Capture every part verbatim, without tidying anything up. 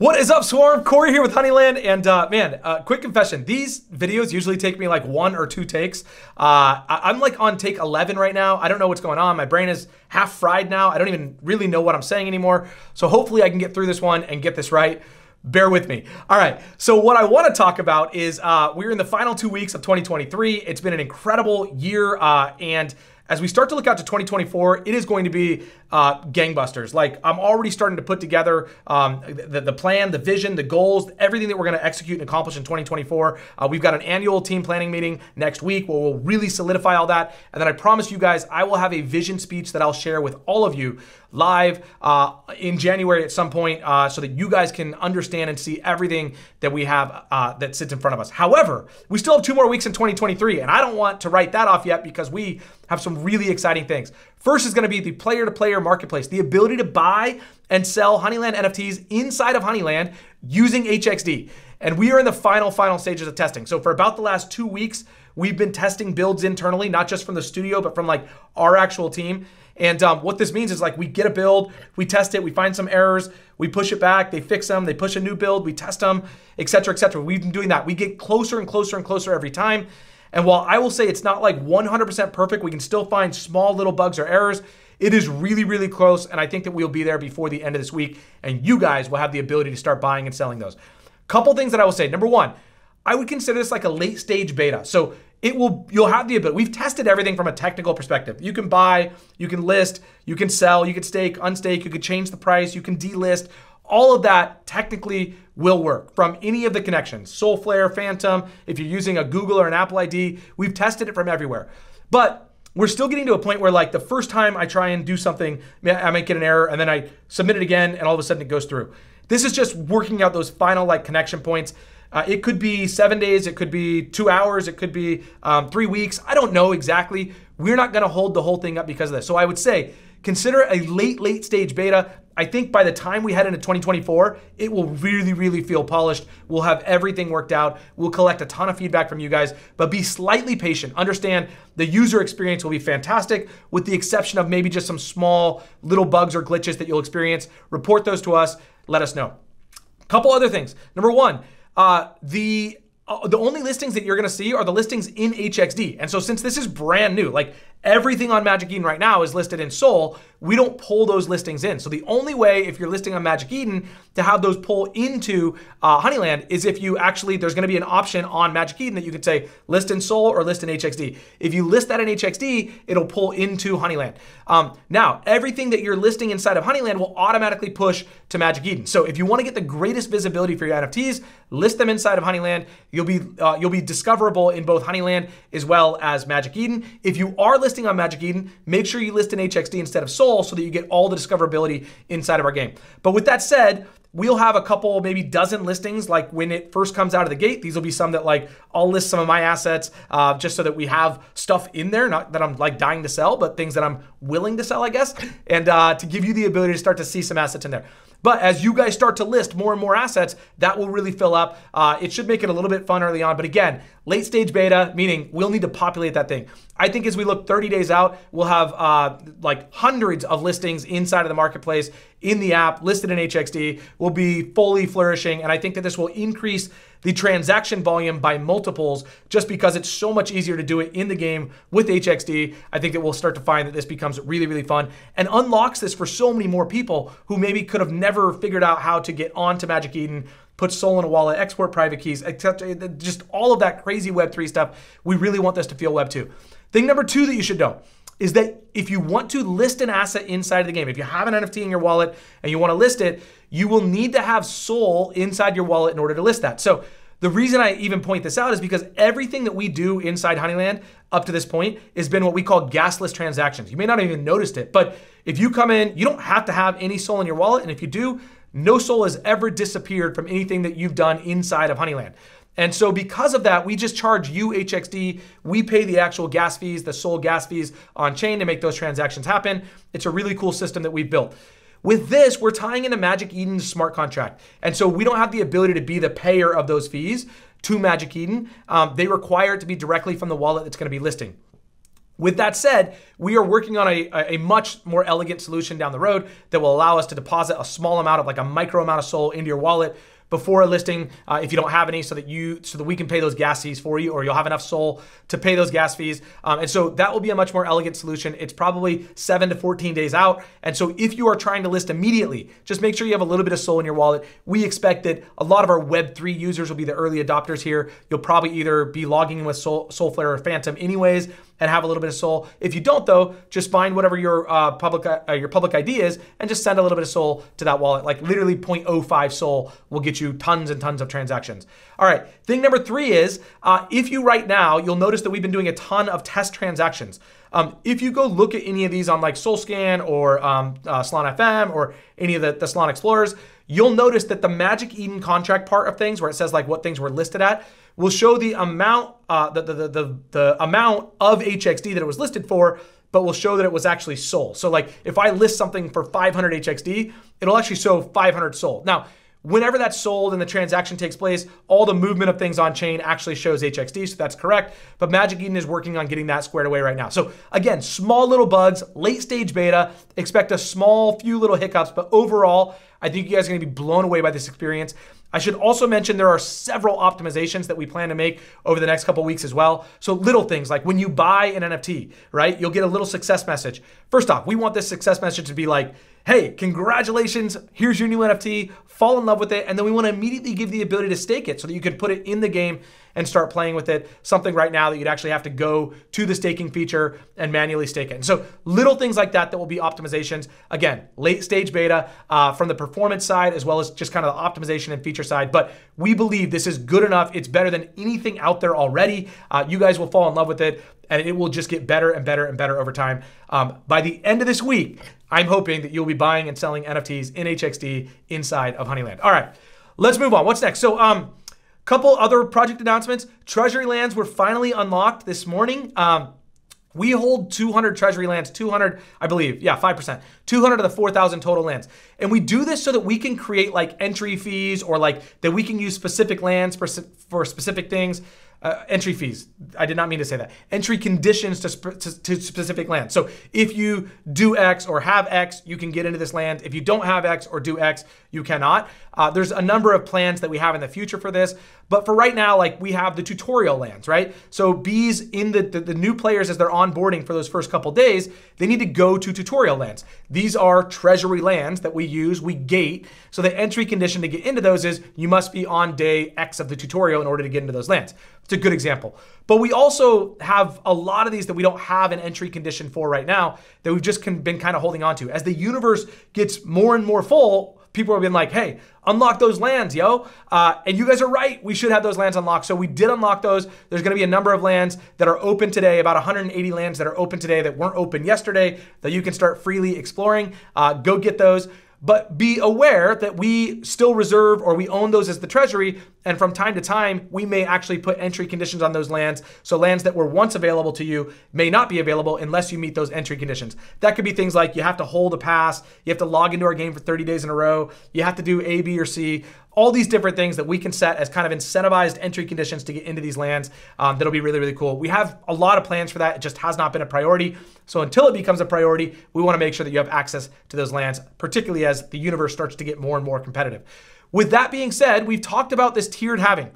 What is up, Swarm? Corey here with Honeyland, and uh, man, uh, quick confession. These videos usually take me like one or two takes. Uh, I I'm like on take eleven right now. I don't know what's going on. My brain is half fried now. I don't even really know what I'm saying anymore. So hopefully I can get through this one and get this right. Bear with me. All right, so what I want to talk about is uh, we're in the final two weeks of twenty twenty-three. It's been an incredible year, uh, and as we start to look out to twenty twenty-four, it is going to be uh, gangbusters. Like, I'm already starting to put together um, the, the plan, the vision, the goals, everything that we're going to execute and accomplish in twenty twenty-four. Uh, we've got an annual team planning meeting next week where we'll really solidify all that. And then I promise you guys, I will have a vision speech that I'll share with all of you live uh, in January at some point, uh, so that you guys can understand and see everything that we have uh, that sits in front of us. However, we still have two more weeks in twenty twenty-three, and I don't want to write that off yet because we have some really exciting things. First is gonna be the player-to-player marketplace, the ability to buy and sell Honeyland N F Ts inside of Honeyland using H X D. And we are in the final, final stages of testing. So for about the last two weeks, we've been testing builds internally, not just from the studio, but from like our actual team. And um, what this means is like we get a build, we test it, we find some errors, we push it back, they fix them, they push a new build, we test them, et cetera, et cetera. We've been doing that. We get closer and closer and closer every time. And while I will say it's not like one hundred percent perfect, we can still find small little bugs or errors. It is really, really close. And I think that we'll be there before the end of this week. And you guys will have the ability to start buying and selling those. Couple things that I will say. Number one, I would consider this like a late stage beta. So it will, you'll have the ability. We've tested everything from a technical perspective. You can buy, you can list, you can sell, you can stake, unstake, you can change the price, you can delist. All of that technically will work from any of the connections. Solflare, Phantom, if you're using a Google or an Apple I D, we've tested it from everywhere. But we're still getting to a point where like the first time I try and do something, I might get an error and then I submit it again and all of a sudden it goes through. This is just working out those final like connection points. Uh, it could be seven days, it could be two hours, it could be um, three weeks. I don't know exactly. We're not gonna hold the whole thing up because of this. So I would say, consider a late, late stage beta. I think by the time we head into twenty twenty-four, it will really, really feel polished. We'll have everything worked out. We'll collect a ton of feedback from you guys, but be slightly patient. Understand the user experience will be fantastic with the exception of maybe just some small little bugs or glitches that you'll experience. Report those to us, let us know. Couple other things. Number one, uh, the Uh, the only listings that you're gonna see are the listings in H X D. And so since this is brand new, like everything on Magic Eden right now is listed in Sol, we don't pull those listings in. So the only way, if you're listing on Magic Eden, to have those pull into uh, Honeyland is if you actually, there's gonna be an option on Magic Eden that you could say, list in Sol or list in H X D. If you list that in H X D, it'll pull into Honeyland. Um, now, everything that you're listing inside of Honeyland will automatically push to Magic Eden. So if you wanna get the greatest visibility for your N F Ts, list them inside of Honeyland. You'll You'll be, uh, you'll be discoverable in both Honeyland as well as Magic Eden. If you are listing on Magic Eden, make sure you list in H X D instead of Sol so that you get all the discoverability inside of our game. But with that said, we'll have a couple, maybe dozen listings like when it first comes out of the gate. These will be some that like, I'll list some of my assets uh, just so that we have stuff in there, not that I'm like dying to sell, but things that I'm willing to sell, I guess, and uh, to give you the ability to start to see some assets in there. But as you guys start to list more and more assets, that will really fill up. Uh, it should make it a little bit fun early on, but again, late stage beta, meaning we'll need to populate that thing. I think as we look thirty days out, we'll have uh, like hundreds of listings inside of the marketplace, in the app, listed in H X D, will be fully flourishing. And I think that this will increase the transaction volume by multiples just because it's so much easier to do it in the game with H X D. I think that we'll start to find that this becomes really, really fun and unlocks this for so many more people who maybe could have never figured out how to get onto Magic Eden, put Sol in a wallet, export private keys, except just all of that crazy web three stuff. We really want this to feel web two. Thing number two that you should know is that if you want to list an asset inside of the game, if you have an N F T in your wallet and you want to list it, you will need to have Sol inside your wallet in order to list that. So the reason I even point this out is because everything that we do inside Honeyland up to this point has been what we call gasless transactions. You may not have even noticed it, but if you come in, you don't have to have any Sol in your wallet. And if you do, no Sol has ever disappeared from anything that you've done inside of Honeyland. And so because of that, we just charge you H X D. We pay the actual gas fees, the Sol gas fees on chain to make those transactions happen. It's a really cool system that we've built. With this, we're tying into Magic Eden's smart contract. And so we don't have the ability to be the payer of those fees to Magic Eden. Um, they require it to be directly from the wallet that's gonna be listing. With that said, we are working on a, a much more elegant solution down the road that will allow us to deposit a small amount of like a micro amount of SOL into your wallet before a listing, uh, if you don't have any, so that you, so that we can pay those gas fees for you, or you'll have enough SOL to pay those gas fees. Um, and so that will be a much more elegant solution. It's probably seven to fourteen days out. And so if you are trying to list immediately, just make sure you have a little bit of SOL in your wallet. We expect that a lot of our web three users will be the early adopters here. You'll probably either be logging in with Sol, Solflare or Phantom anyways, and have a little bit of SOL. If you don't though, just find whatever your uh, public uh, your public I D is and just send a little bit of SOL to that wallet. Like literally zero point zero five SOL will get you tons and tons of transactions. All right, thing number three is, uh, if you right now, you'll notice that we've been doing a ton of test transactions. Um, if you go look at any of these on like SoulScan or um, uh, Solana F M or any of the, the Solana Explorers, you'll notice that the Magic Eden contract part of things, where it says like what things were listed at, will show the amount, uh, the, the, the, the, the amount of H X D that it was listed for, but will show that it was actually SOL. So like if I list something for five hundred H X D, it'll actually show five hundred SOL. Now, whenever that's sold and the transaction takes place, all the movement of things on chain actually shows H X D, so that's correct. But Magic Eden is working on getting that squared away right now. So again, small little bugs, late stage beta, expect a small few little hiccups, but overall, I think you guys are gonna be blown away by this experience. I should also mention there are several optimizations that we plan to make over the next couple weeks as well. So little things like when you buy an N F T, right? You'll get a little success message. First off, we want this success message to be like, hey, congratulations, here's your new N F T, fall in love with it. And then we wanna immediately give the ability to stake it so that you can put it in the game and start playing with it. Something right now that you'd actually have to go to the staking feature and manually stake it. And so little things like that that will be optimizations. Again, late stage beta uh, from the performance side as well as just kind of the optimization and feature side. But we believe this is good enough. It's better than anything out there already. Uh, you guys will fall in love with it and it will just get better and better and better over time. Um, by the end of this week, I'm hoping that you'll be buying and selling N F Ts in H X D inside of Honeyland. All right, let's move on. What's next? So, um, couple other project announcements. Treasury lands were finally unlocked this morning. Um, we hold two hundred treasury lands, two hundred, I believe, yeah, five percent, two hundred of the four thousand total lands. And we do this so that we can create like entry fees or like that we can use specific lands for, for specific things. Uh, entry fees, I did not mean to say that. Entry conditions to, sp to, to specific lands. So if you do X or have X, you can get into this land. If you don't have X or do X, you cannot. Uh, there's a number of plans that we have in the future for this, but for right now, like we have the tutorial lands, right? So bees in the, the, the new players as they're onboarding for those first couple days, they need to go to tutorial lands. These are treasury lands that we use, we gate. So the entry condition to get into those is you must be on day X of the tutorial in order to get into those lands. It's a good example. But we also have a lot of these that we don't have an entry condition for right now that we've just been kind of holding on to. As the universe gets more and more full, people have been like, hey, unlock those lands, yo. Uh, and you guys are right, we should have those lands unlocked. So we did unlock those. There's gonna be a number of lands that are open today, about one hundred eighty lands that are open today that weren't open yesterday that you can start freely exploring. Uh, go get those. But be aware that we still reserve or we own those as the treasury. And from time to time, we may actually put entry conditions on those lands. So lands that were once available to you may not be available unless you meet those entry conditions. That could be things like you have to hold a pass, you have to log into our game for thirty days in a row, you have to do A, B, or C, all these different things that we can set as kind of incentivized entry conditions to get into these lands. Um, that'll be really, really cool. We have a lot of plans for that. It just has not been a priority. So until it becomes a priority, we wanna make sure that you have access to those lands, particularly as the universe starts to get more and more competitive. With that being said, we've talked about this tiered halving.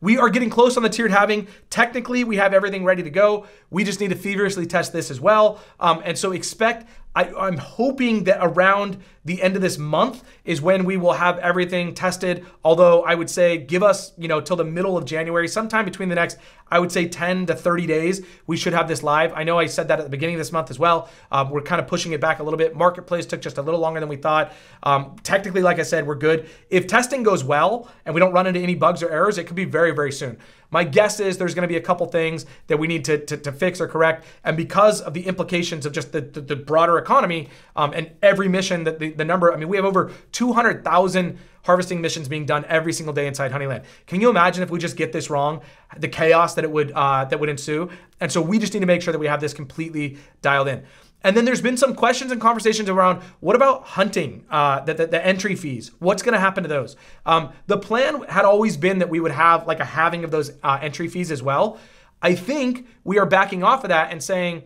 We are getting close on the tiered halving. Technically, we have everything ready to go. We just need to feverishly test this as well. Um, and so expect, I, I'm hoping that around the end of this month is when we will have everything tested. Although I would say give us, you know, till the middle of January, sometime between the next, I would say ten to thirty days, we should have this live. I know I said that at the beginning of this month as well. Um, we're kind of pushing it back a little bit. Marketplace took just a little longer than we thought. Um, technically, like I said, we're good. If testing goes well and we don't run into any bugs or errors, it could be very, very soon. My guess is there's gonna be a couple things that we need to, to, to fix or correct. And because of the implications of just the, the, the broader economy um, and every mission that the, the number, I mean, we have over two hundred thousand harvesting missions being done every single day inside Honeyland. Can you imagine if we just get this wrong, the chaos that it would uh, that would ensue? And so we just need to make sure that we have this completely dialed in. And then there's been some questions and conversations around, what about hunting, uh, the, the, the entry fees? What's gonna happen to those? Um, the plan had always been that we would have like a halving of those uh, entry fees as well. I think we are backing off of that and saying,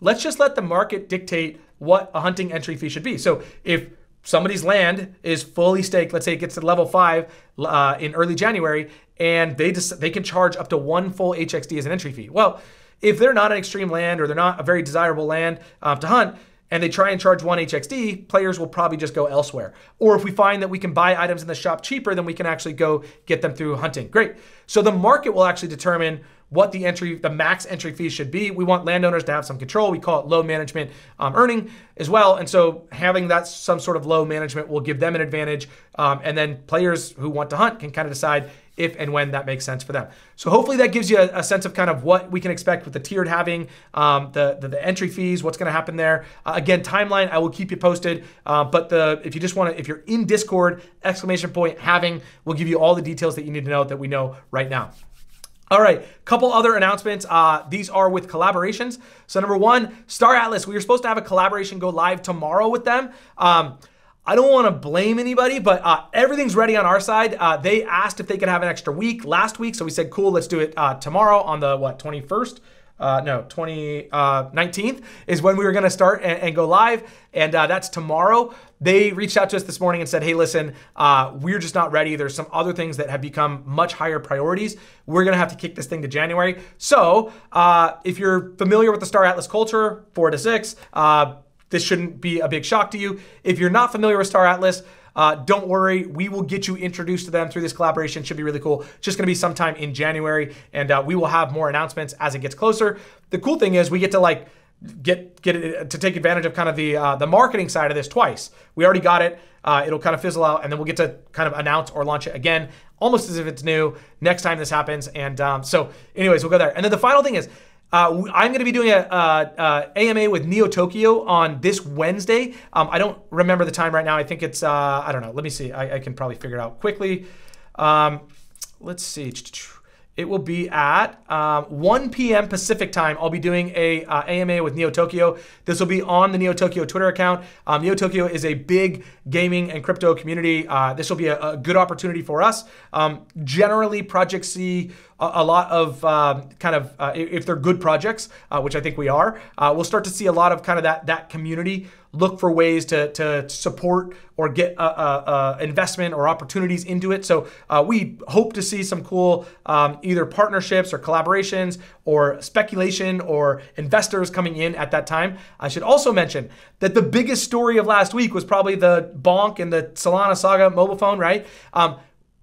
let's just let the market dictate what a hunting entry fee should be. So if somebody's land is fully staked, let's say it gets to level five uh, in early January, and they just, they can charge up to one full H X D as an entry fee. Well, if they're not an extreme land or they're not a very desirable land uh, to hunt, and they try and charge one H X D, players will probably just go elsewhere. Or if we find that we can buy items in the shop cheaper, then we can actually go get them through hunting. Great. So the market will actually determine what the entry, the max entry fee should be. We want landowners to have some control. We call it low management um, earning as well. And so having that some sort of low management will give them an advantage. Um, and then players who want to hunt can kind of decide if and when that makes sense for them. So hopefully that gives you a, a sense of kind of what we can expect with the tiered halving, um, the, the, the entry fees, what's gonna happen there. Uh, again, timeline, I will keep you posted, uh, but the if you just wanna, if you're in Discord, exclamation point halving, we'll give you all the details that you need to know that we know right now. All right, couple other announcements. Uh, these are with collaborations. So number one, Star Atlas, we were supposed to have a collaboration go live tomorrow with them. Um, I don't want to blame anybody, but uh, everything's ready on our side. Uh, they asked if they could have an extra week last week, so we said, cool, let's do it uh, tomorrow on the, what, twenty-first? Uh, no, nineteenth is when we were gonna start and, and go live, and uh, that's tomorrow. They reached out to us this morning and said, hey, listen, uh, we're just not ready. There's some other things that have become much higher priorities. We're gonna have to kick this thing to January. So uh, if you're familiar with the Star Atlas culture, four to six, uh, this shouldn't be a big shock to you. If you're not familiar with Star Atlas, uh, don't worry. We will get you introduced to them through this collaboration. Should be really cool. It's just going to be sometime in January, and uh, we will have more announcements as it gets closer. The cool thing is we get to like get get it, to take advantage of kind of the uh, the marketing side of this twice. We already got it. Uh, it'll kind of fizzle out, and then we'll get to kind of announce or launch it again, almost as if it's new next time this happens. And um, so, anyways, we'll go there. And then the final thing is, Uh, I'm going to be doing a uh, uh, A M A with Neo Tokyo on this Wednesday. Um, I don't remember the time right now. I think it's, uh, I don't know. Let me see. I, I can probably figure it out quickly. Um, let's see. It will be at um, one P M Pacific time. I'll be doing a uh, A M A with Neo Tokyo. This will be on the Neo Tokyo Twitter account. Um, Neo Tokyo is a big gaming and crypto community. Uh, this will be a, a good opportunity for us. Um, generally, projects see a, a lot of um, kind of, uh, if they're good projects, uh, which I think we are, uh, we'll start to see a lot of kind of that that community look for ways to, to support or get uh, uh, uh, investment or opportunities into it. So uh, we hope to see some cool um, either partnerships or collaborations or speculation or investors coming in at that time. I should also mention that the biggest story of last week was probably the bonk and the Solana Saga mobile phone, right? Um,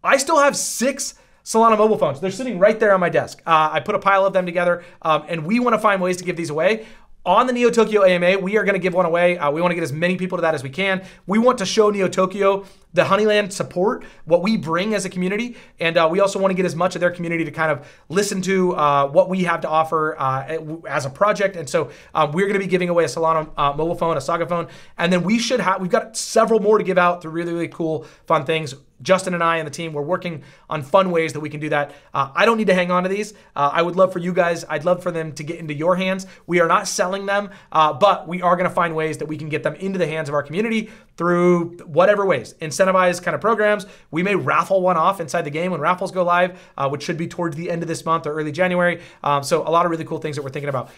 I still have six Solana mobile phones. They're sitting right there on my desk. Uh, I put a pile of them together um, and we wanna find ways to give these away. On the Neo Tokyo A M A, we are going to give one away. Uh, we want to get as many people to that as we can. We want to show Neo Tokyo the Honeyland support, what we bring as a community, and uh, we also want to get as much of their community to kind of listen to uh, what we have to offer uh, as a project. And so um, we're going to be giving away a Solana uh, mobile phone, a Saga phone, and then we should have we've got several more to give out through really really cool fun things. Justin and I and the team, we're working on fun ways that we can do that. Uh, I don't need to hang on to these. Uh, I would love for you guys, I'd love for them to get into your hands. We are not selling them, uh, but we are gonna find ways that we can get them into the hands of our community through whatever ways, incentivized kind of programs. We may raffle one off inside the game when raffles go live, uh, which should be towards the end of this month or early January. Um, so a lot of really cool things that we're thinking about.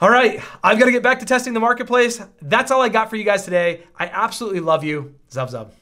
All right, I've gotta get back to testing the marketplace. That's all I got for you guys today. I absolutely love you. Zub, zub.